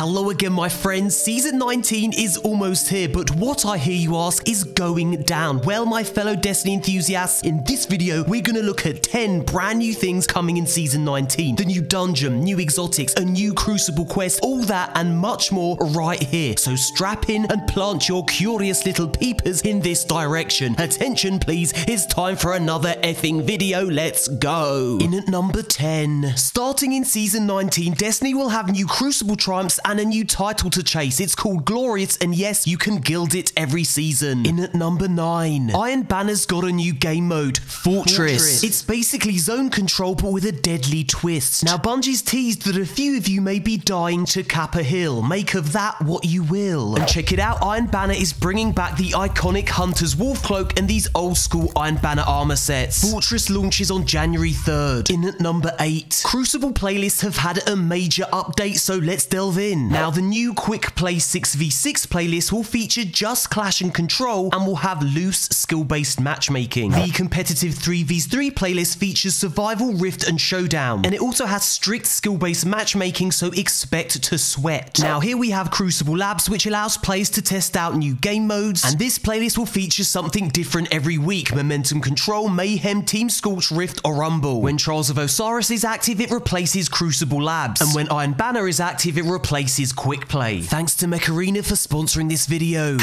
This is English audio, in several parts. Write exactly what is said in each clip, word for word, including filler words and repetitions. Hello again, my friends. Season nineteen is almost here, but what I hear you ask is going down. Well, my fellow Destiny enthusiasts, in this video, we're going to look at ten brand new things coming in Season nineteen. The new dungeon, new exotics, a new Crucible quest, all that and much more right here. So strap in and plant your curious little peepers in this direction. Attention, please. It's time for another effing video. Let's go. In at number ten. Starting in Season nineteen, Destiny will have new Crucible triumphs and a new title to chase. It's called Glorious, and yes, you can guild it every season. In at number nine, Iron Banner's got a new game mode, Fortress. Fortress. It's basically zone control, but with a deadly twist. Now, Bungie's teased that a few of you may be dying to Kappa Hill. Make of that what you will. And check it out, Iron Banner is bringing back the iconic Hunter's Wolf Cloak and these old-school Iron Banner armor sets. Fortress launches on January third. In at number eight, Crucible playlists have had a major update, so let's delve in. Now, the new Quick Play six v six playlist will feature just Clash and Control and will have loose skill-based matchmaking. The competitive three v three playlist features Survival, Rift, and Showdown. And it also has strict skill-based matchmaking, so expect to sweat. Now, here we have Crucible Labs, which allows players to test out new game modes. And this playlist will feature something different every week. Momentum Control, Mayhem, Team Scorch, Rift, or Rumble. When Trials of Osiris is active, it replaces Crucible Labs. And when Iron Banner is active, it replaces is Quick Play. Thanks to Mech Arena for sponsoring this video.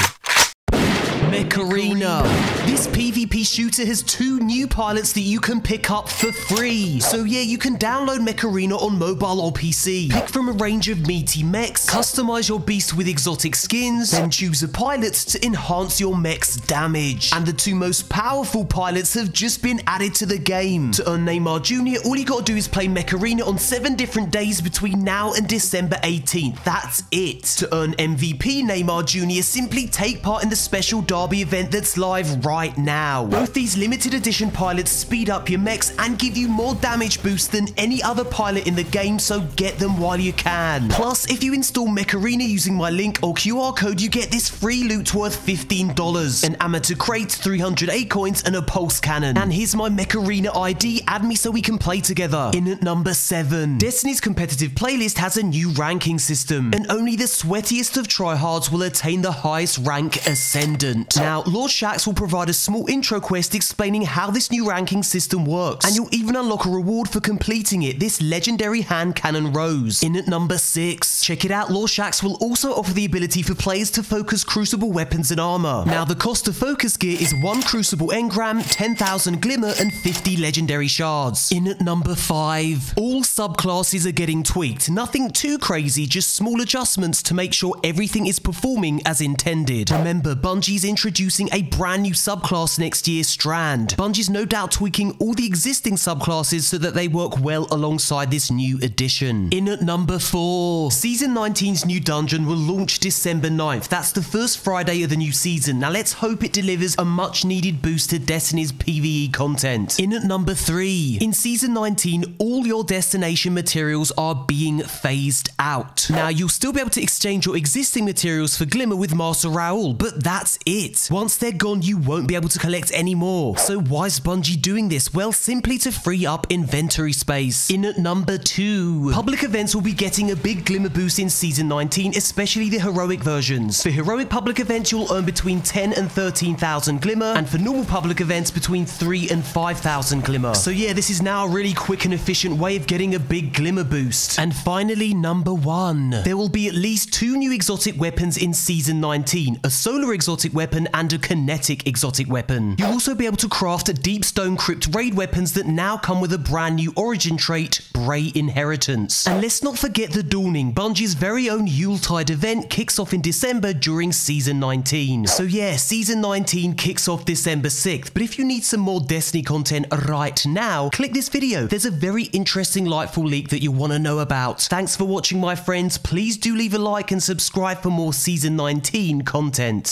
Mech Arena. This PvP shooter has two new pilots that you can pick up for free. So yeah, you can download Mech Arena on mobile or P C. Pick from a range of meaty mechs, customize your beast with exotic skins, then choose a pilot to enhance your mech's damage. And the two most powerful pilots have just been added to the game. To earn Neymar Junior, all you gotta do is play Mech Arena on seven different days between now and December eighteenth. That's it. To earn M V P Neymar Junior, simply take part in the special dark event that's live right now. Both these limited edition pilots speed up your mechs and give you more damage boost than any other pilot in the game, so get them while you can. Plus, if you install Mech Arena using my link or Q R code, you get this free loot worth fifteen dollars, an amateur crate, three hundred acorns, and a pulse cannon. And here's my Mech Arena I D. Add me so we can play together. In at number seven, Destiny's competitive playlist has a new ranking system, and only the sweatiest of tryhards will attain the highest rank, Ascendant. Now, Lord Shaxx will provide a small intro quest explaining how this new ranking system works, and you'll even unlock a reward for completing it, this legendary hand cannon, Rose. In at number six, check it out, Lord Shaxx will also offer the ability for players to focus Crucible weapons and armor. Now, the cost of focus gear is one Crucible engram, ten thousand glimmer, and fifty legendary shards. In at number five, all subclasses are getting tweaked. Nothing too crazy, just small adjustments to make sure everything is performing as intended. Remember, Bungie's intro introducing a brand new subclass next year, Strand. Bungie's no doubt tweaking all the existing subclasses so that they work well alongside this new edition. In at number four, Season nineteen's new dungeon will launch December ninth. That's the first Friday of the new season. Now let's hope it delivers a much needed boost to Destiny's PvE content. In at number three, in Season nineteen, all your destination materials are being phased out. Now, you'll still be able to exchange your existing materials for glimmer with Master Raoul, but that's it. Once they're gone, you won't be able to collect any more. So why is Bungie doing this? Well, simply to free up inventory space. In at number two, public events will be getting a big glimmer boost in Season nineteen, especially the heroic versions. For heroic public events, you'll earn between ten and thirteen thousand glimmer, and for normal public events, between three and five thousand glimmer. So yeah, this is now a really quick and efficient way of getting a big glimmer boost. And finally, number one, there will be at least two new exotic weapons in Season nineteen, a solar exotic weapon and a kinetic exotic weapon. You'll also be able to craft Deep Stone Crypt raid weapons that now come with a brand new origin trait, Bray Inheritance. And let's not forget the Dawning. Bungie's very own Yuletide event kicks off in December during Season nineteen. So yeah, Season nineteen kicks off December sixth. But if you need some more Destiny content right now, click this video. There's a very interesting Lightfall leak that you'll want to know about. Thanks for watching, my friends. Please do leave a like and subscribe for more Season nineteen content.